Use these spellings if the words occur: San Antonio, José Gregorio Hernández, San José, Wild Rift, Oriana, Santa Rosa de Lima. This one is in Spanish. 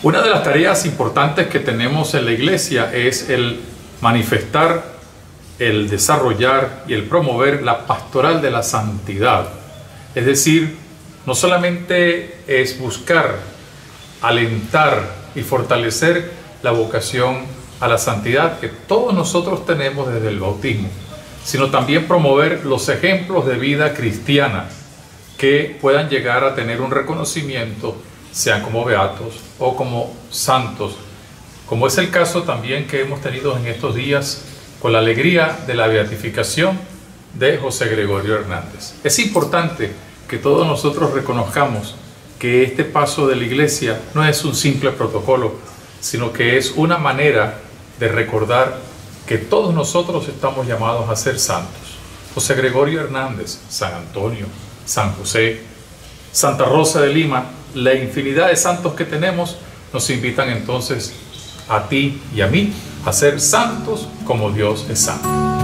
Una de las tareas importantes que tenemos en la Iglesia es el manifestar, el desarrollar y el promover la pastoral de la santidad. Es decir, no solamente es buscar, alentar y fortalecer la vocación a la santidad que todos nosotros tenemos desde el bautismo, sino también promover los ejemplos de vida cristiana que puedan llegar a tener un reconocimiento, sean como beatos o como santos, como es el caso también que hemos tenido en estos días con la alegría de la beatificación de José Gregorio Hernández. Es importante que todos nosotros reconozcamos que este paso de la Iglesia no es un simple protocolo, sino que es una manera de recordar que todos nosotros estamos llamados a ser santos. José Gregorio Hernández, San Antonio, San José, Santa Rosa de Lima, la infinidad de santos que tenemos nos invitan entonces a ti y a mí a ser santos como Dios es santo.